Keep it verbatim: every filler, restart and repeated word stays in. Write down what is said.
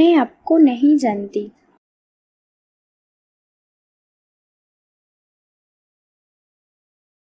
मैं आपको नहीं जानती।